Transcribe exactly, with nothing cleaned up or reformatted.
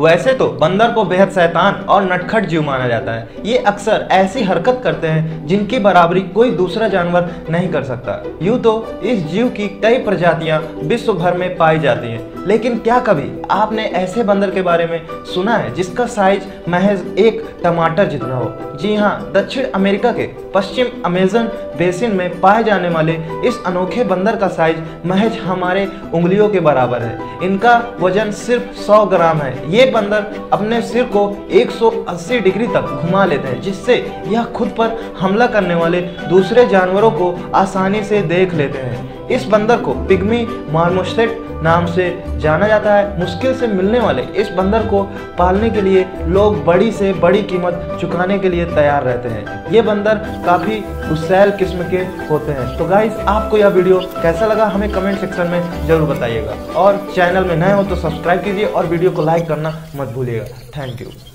वैसे तो बंदर को बेहद शैतान और नटखट जीव माना जाता है। ये अक्सर ऐसी हरकत करते हैं जिनकी बराबरी कोई दूसरा जानवर नहीं कर सकता। यूँ तो इस जीव की कई प्रजातियाँ विश्व भर में पाई जाती हैं, लेकिन क्या कभी आपने ऐसे बंदर के बारे में सुना है जिसका साइज महज एक टमाटर जितना हो? जी हाँ, दक्षिण अमेरिका के पश्चिम अमेज़न बेसिन में पाए जाने वाले इस अनोखे बंदर का साइज महज हमारे उंगलियों के बराबर है। इनका वजन सिर्फ सौ ग्राम है। ये बंदर अपने सिर को एक सौ अस्सी डिग्री तक घुमा लेते हैं, जिससे यह खुद पर हमला करने वाले दूसरे जानवरों को आसानी से देख लेते हैं। इस बंदर को पिग्मी मार्मोसेट नाम से जाना जाता है। मुश्किल से मिलने वाले इस बंदर को पालने के लिए लोग बड़ी से बड़ी कीमत चुकाने के लिए तैयार रहते हैं। ये बंदर काफ़ी गुस्सैल किस्म के होते हैं। तो गाइस, आपको यह वीडियो कैसा लगा हमें कमेंट सेक्शन में ज़रूर बताइएगा, और चैनल में नए हो तो सब्सक्राइब कीजिए और वीडियो को लाइक करना मत भूलिएगा। Thank you.